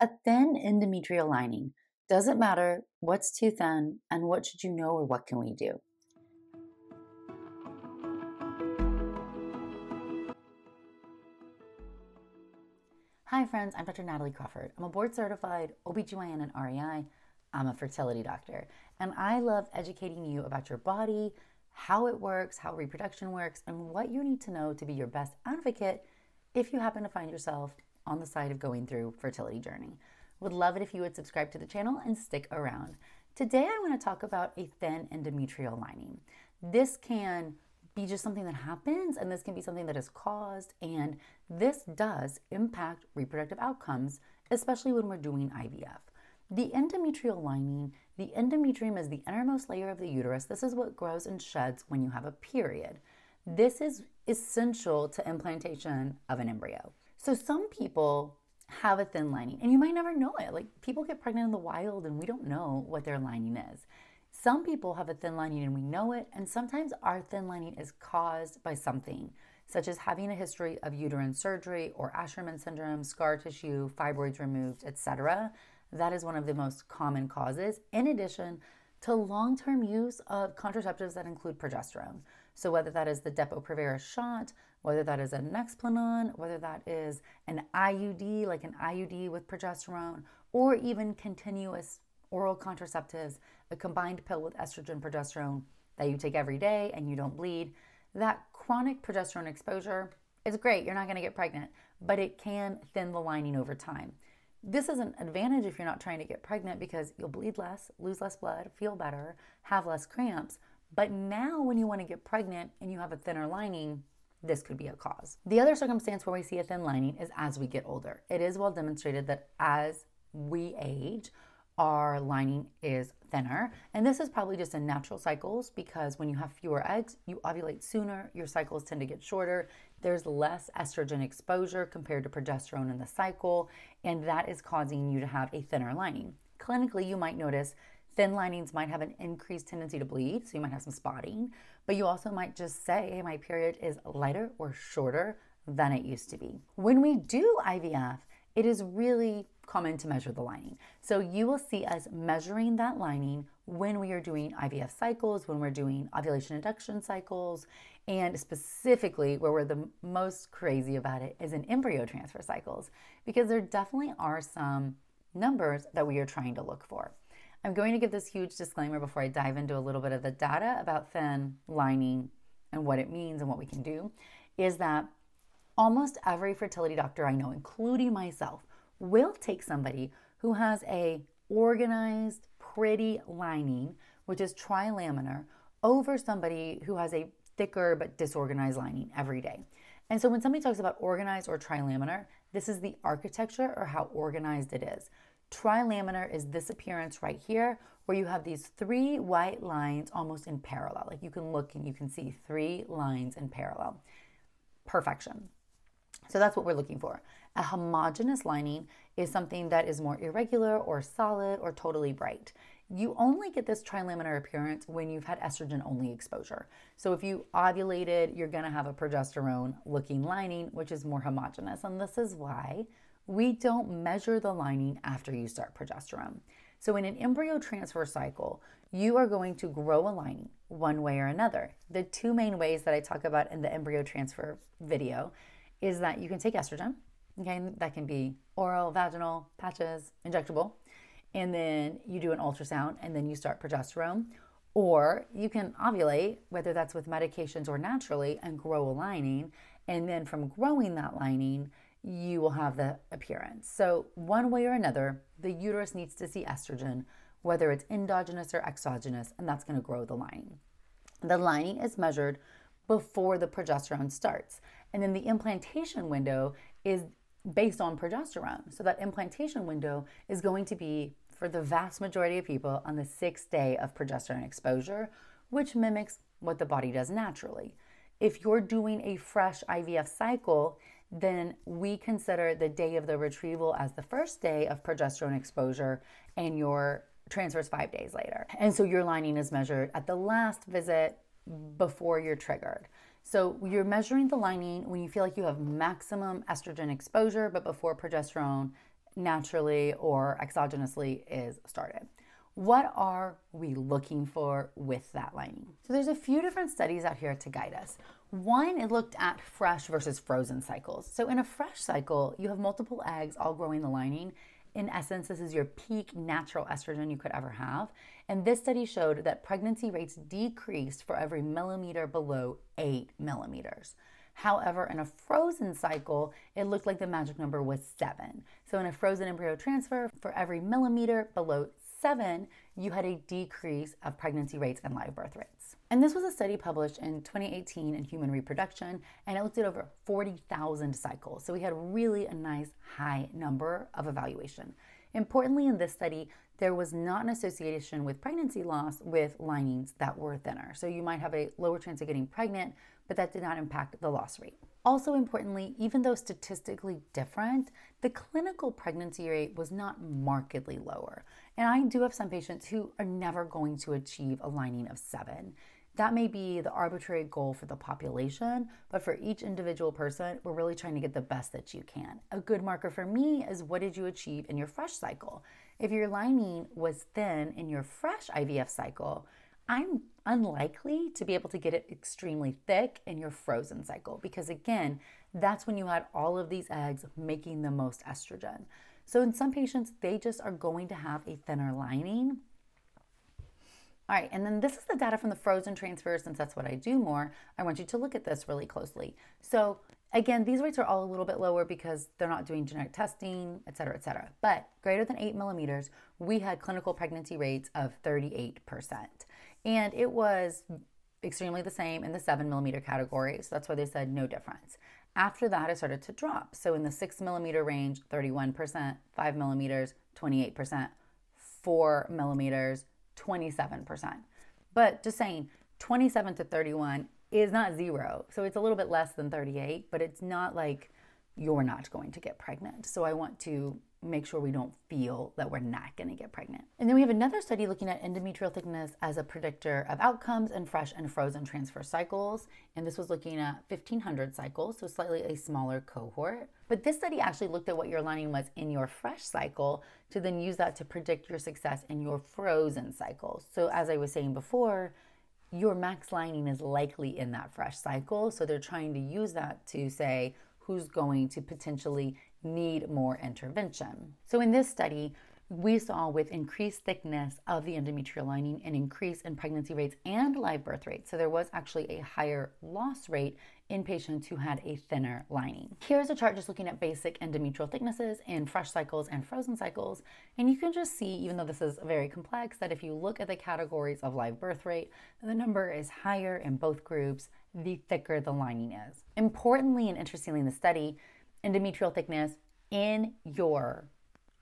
A thin endometrial lining. Doesn't matter what's too thin and what should you know or what can we do. Hi friends, I'm Dr. Natalie Crawford. I'm a board certified OBGYN and REI. I'm a fertility doctor and I love educating you about your body, how it works, how reproduction works, and what you need to know to be your best advocate if you happen to find yourself on the side of going through fertility journey. Would love it if you would subscribe to the channel and stick around. Today I want to talk about a thin endometrial lining. This can be just something that happens and this can be something that is caused, and this does impact reproductive outcomes, especially when we're doing IVF. The endometrial lining, the endometrium is the innermost layer of the uterus. This is what grows and sheds when you have a period. This is essential to implantation of an embryo. So some people have a thin lining and you might never know it. Like, people get pregnant in the wild and we don't know what their lining is. Some people have a thin lining and we know it, and sometimes our thin lining is caused by something, such as having a history of uterine surgery or Asherman syndrome, scar tissue, fibroids removed, etc. That is one of the most common causes, in addition to long-term use of contraceptives that include progesterone. So whether that is the Depo-Provera shot, whether that is a Nexplanon, whether that is an IUD, like an IUD with progesterone, or even continuous oral contraceptives, a combined pill with estrogen progesterone that you take every day and you don't bleed, that chronic progesterone exposure is great. You're not going to get pregnant, but it can thin the lining over time. This is an advantage if you're not trying to get pregnant, because you'll bleed less, lose less blood, feel better, have less cramps. But now when you want to get pregnant and you have a thinner lining, this could be a cause. The other circumstance where we see a thin lining is as we get older. It is well demonstrated that as we age, our lining is thinner. And this is probably just in natural cycles, because when you have fewer eggs, you ovulate sooner, your cycles tend to get shorter, there's less estrogen exposure compared to progesterone in the cycle, and that is causing you to have a thinner lining. Clinically, you might notice thin linings might have an increased tendency to bleed, so you might have some spotting, but you also might just say, hey, my period is lighter or shorter than it used to be. When we do IVF, it is really common to measure the lining. So you will see us measuring that lining when we are doing IVF cycles, when we're doing ovulation induction cycles, and specifically where we're the most crazy about it is in embryo transfer cycles, because there definitely are some numbers that we are trying to look for. I'm going to give this huge disclaimer before I dive into a little bit of the data about thin lining and what it means and what we can do, is that almost every fertility doctor I know, including myself, will take somebody who has a organized, pretty lining, which is trilaminar, over somebody who has a thicker but disorganized lining every day. And so when somebody talks about organized or trilaminar, this is the architecture or how organized it is. Trilaminar is this appearance right here where you have these three white lines almost in parallel. Like, you can look and you can see three lines in parallel. Perfection. So that's what we're looking for. A homogeneous lining is something that is more irregular or solid or totally bright. You only get this trilaminar appearance when you've had estrogen only exposure. So if you ovulated, you're going to have a progesterone looking lining, which is more homogeneous. And this is why we don't measure the lining after you start progesterone. So in an embryo transfer cycle, you are going to grow a lining one way or another. The two main ways that I talk about in the embryo transfer video is that you can take estrogen, okay? That can be oral, vaginal, patches, injectable, and then you do an ultrasound and then you start progesterone. Or you can ovulate, whether that's with medications or naturally, and grow a lining. And then from growing that lining, you will have the appearance. So one way or another, the uterus needs to see estrogen, whether it's endogenous or exogenous, and that's going to grow the lining. The lining is measured before the progesterone starts. And then the implantation window is based on progesterone. So that implantation window is going to be, for the vast majority of people, on the 6th day of progesterone exposure, which mimics what the body does naturally. If you're doing a fresh IVF cycle, then we consider the day of the retrieval as the first day of progesterone exposure, and your transfer is 5 days later. And so your lining is measured at the last visit before you're triggered. So you're measuring the lining when you feel like you have maximum estrogen exposure, but before progesterone naturally or exogenously is started. What are we looking for with that lining? So there's a few different studies out here to guide us. One, it looked at fresh versus frozen cycles. So in a fresh cycle, you have multiple eggs all growing the lining. In essence, this is your peak natural estrogen you could ever have. And this study showed that pregnancy rates decreased for every millimeter below 8 millimeters. However, in a frozen cycle, it looked like the magic number was 7. So in a frozen embryo transfer, for every millimeter below 7, you had a decrease of pregnancy rates and live birth rates. And this was a study published in 2018 in Human Reproduction, and it looked at over 40,000 cycles. So we had really a nice high number of evaluation. Importantly, in this study, there was not an association with pregnancy loss with linings that were thinner. So you might have a lower chance of getting pregnant, but that did not impact the loss rate. Also importantly, even though statistically different, the clinical pregnancy rate was not markedly lower. And I do have some patients who are never going to achieve a lining of 7. That may be the arbitrary goal for the population, but for each individual person, we're really trying to get the best that you can. A good marker for me is what did you achieve in your fresh cycle? If your lining was thin in your fresh IVF cycle, I'm unlikely to be able to get it extremely thick in your frozen cycle because, again, that's when you had all of these eggs making the most estrogen. So in some patients, they just are going to have a thinner lining. All right, and then this is the data from the frozen transfers. Since that's what I do more, I want you to look at this really closely. So again, these rates are all a little bit lower because they're not doing genetic testing, et cetera, but greater than 8 millimeters, we had clinical pregnancy rates of 38%. And it was extremely the same in the 7 millimeter category, so that's why they said no difference. After that, it started to drop. So in the 6 millimeter range, 31%, 5 millimeters, 28%, 4 millimeters, 27%. But just saying, 27 to 31 is not 0. So it's a little bit less than 38, but it's not like you're not going to get pregnant. So I want to make sure we don't feel that we're not going to get pregnant. And then we have another study looking at endometrial thickness as a predictor of outcomes in fresh and frozen transfer cycles. And this was looking at 1,500 cycles, so slightly a smaller cohort. But this study actually looked at what your lining was in your fresh cycle to then use that to predict your success in your frozen cycle. So as I was saying before, your max lining is likely in that fresh cycle. So they're trying to use that to say who's going to potentially need more intervention. So in this study, we saw with increased thickness of the endometrial lining an increase in pregnancy rates and live birth rates. So there was actually a higher loss rate in patients who had a thinner lining. Here's a chart just looking at basic endometrial thicknesses in fresh cycles and frozen cycles. And you can just see, even though this is very complex, that if you look at the categories of live birth rate, the number is higher in both groups, the thicker the lining is. Importantly and interestingly in the study, endometrial thickness in your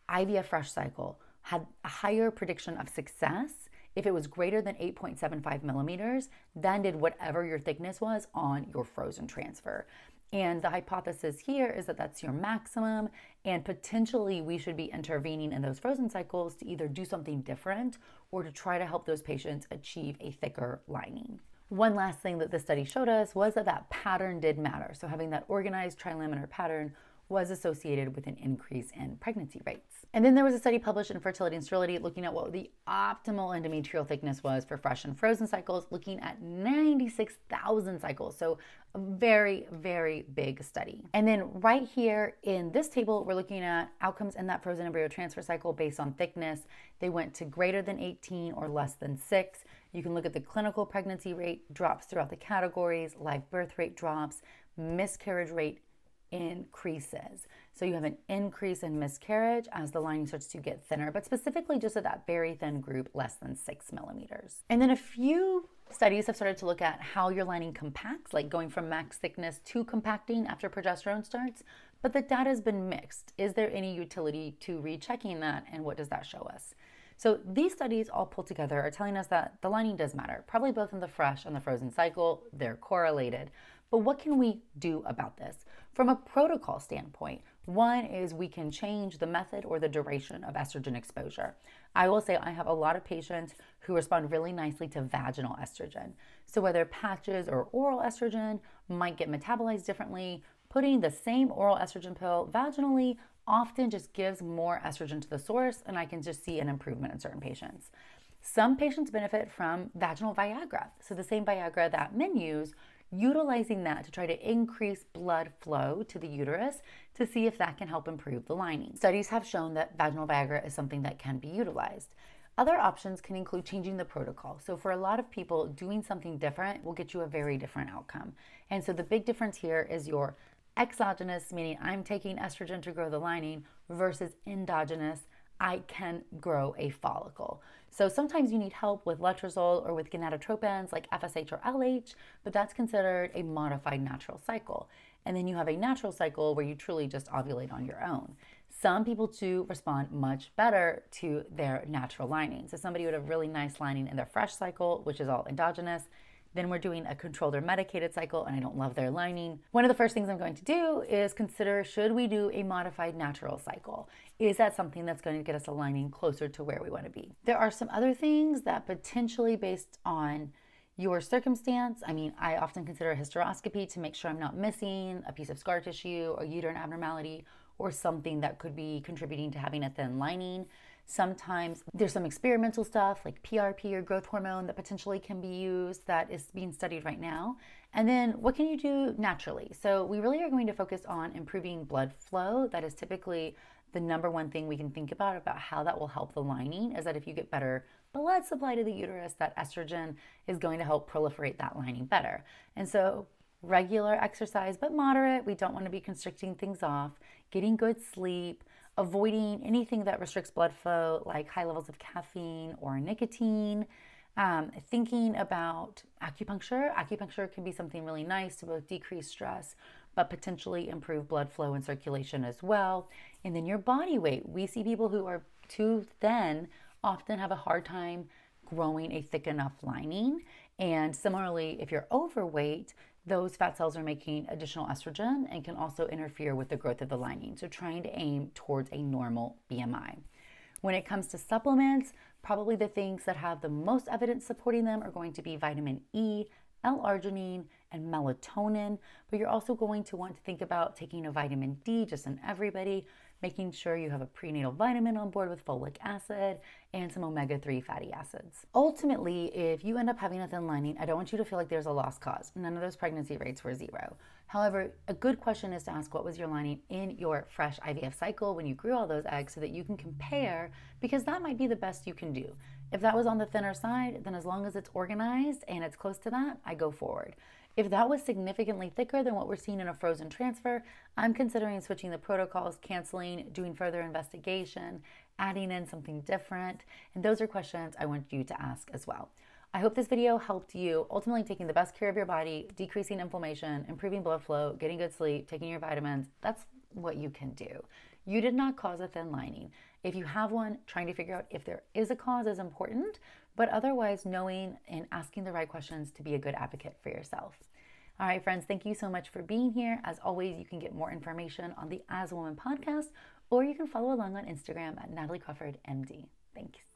IVF fresh cycle had a higher prediction of success if it was greater than 8.75 millimeters than did whatever your thickness was on your frozen transfer. And the hypothesis here is that that's your maximum, and potentially we should be intervening in those frozen cycles to either do something different or to try to help those patients achieve a thicker lining. One last thing that the study showed us was that that pattern did matter. So having that organized trilaminar pattern was associated with an increase in pregnancy rates. And then there was a study published in Fertility and Sterility looking at what the optimal endometrial thickness was for fresh and frozen cycles, looking at 96,000 cycles. So a very, very big study. And then right here in this table, we're looking at outcomes in that frozen embryo transfer cycle based on thickness. They went to greater than 18 or less than 6. You can look at the clinical pregnancy rate drops throughout the categories, live birth rate drops, miscarriage rate increases. So you have an increase in miscarriage as the lining starts to get thinner, but specifically just at that very thin group, less than 6 millimeters. And then a few studies have started to look at how your lining compacts, like going from max thickness to compacting after progesterone starts, but the data has been mixed. Is there any utility to rechecking that, and what does that show us? So these studies all pulled together are telling us that the lining does matter, probably both in the fresh and the frozen cycle. They're correlated. But what can we do about this? From a protocol standpoint, one is we can change the method or the duration of estrogen exposure. I will say I have a lot of patients who respond really nicely to vaginal estrogen. So whether patches or oral estrogen might get metabolized differently, putting the same oral estrogen pill vaginally often just gives more estrogen to the source, and I can just see an improvement in certain patients. Some patients benefit from vaginal Viagra. So the same Viagra that men use, utilizing that to try to increase blood flow to the uterus to see if that can help improve the lining. Studies have shown that vaginal Viagra is something that can be utilized. Other options can include changing the protocol. So for a lot of people, doing something different will get you a very different outcome. And so the big difference here is your exogenous, meaning I'm taking estrogen to grow the lining, versus endogenous, I can grow a follicle. So sometimes you need help with letrozole or with gonadotropins like FSH or LH, but that's considered a modified natural cycle. And then you have a natural cycle where you truly just ovulate on your own. Some people do respond much better to their natural lining. So somebody would have really nice lining in their fresh cycle, which is all endogenous. Then we're doing a controlled or medicated cycle, and I don't love their lining. One of the first things I'm going to do is consider, should we do a modified natural cycle? Is that something that's going to get us a lining closer to where we want to be? There are some other things that potentially, based on your circumstance, I mean, I often consider a hysteroscopy to make sure I'm not missing a piece of scar tissue or uterine abnormality or something that could be contributing to having a thin lining. Sometimes there's some experimental stuff like PRP or growth hormone that potentially can be used that is being studied right now. And then what can you do naturally? So we really are going to focus on improving blood flow. That is typically the number one thing we can think about how that will help the lining, is that if you get better blood supply to the uterus, that estrogen is going to help proliferate that lining better. And so regular exercise, but moderate. We don't want to be constricting things off, getting good sleep, avoiding anything that restricts blood flow, like high levels of caffeine or nicotine, thinking about acupuncture. Acupuncture can be something really nice to both decrease stress, but potentially improve blood flow and circulation as well. And then your body weight. We see people who are too thin often have a hard time growing a thick enough lining. And similarly, if you're overweight, those fat cells are making additional estrogen and can also interfere with the growth of the lining. So trying to aim towards a normal BMI. When it comes to supplements, probably the things that have the most evidence supporting them are going to be vitamin E, L-arginine, and melatonin. But you're also going to want to think about taking a vitamin D just in everybody, making sure you have a prenatal vitamin on board with folic acid and some omega-3 fatty acids. Ultimately, if you end up having a thin lining, I don't want you to feel like there's a lost cause. None of those pregnancy rates were zero. However, a good question is to ask, what was your lining in your fresh IVF cycle when you grew all those eggs, so that you can compare, because that might be the best you can do. If that was on the thinner side, then as long as it's organized and it's close to that, I go forward. If that was significantly thicker than what we're seeing in a frozen transfer, I'm considering switching the protocols, canceling, doing further investigation, adding in something different. And those are questions I want you to ask as well. I hope this video helped you, ultimately taking the best care of your body, decreasing inflammation, improving blood flow, getting good sleep, taking your vitamins. That's what you can do. You did not cause a thin lining. If you have one, trying to figure out if there is a cause is important, but otherwise knowing and asking the right questions to be a good advocate for yourself. All right, friends, thank you so much for being here. As always, you can get more information on the As A Woman podcast, or you can follow along on Instagram at Natalie Crawford, MD. Thanks.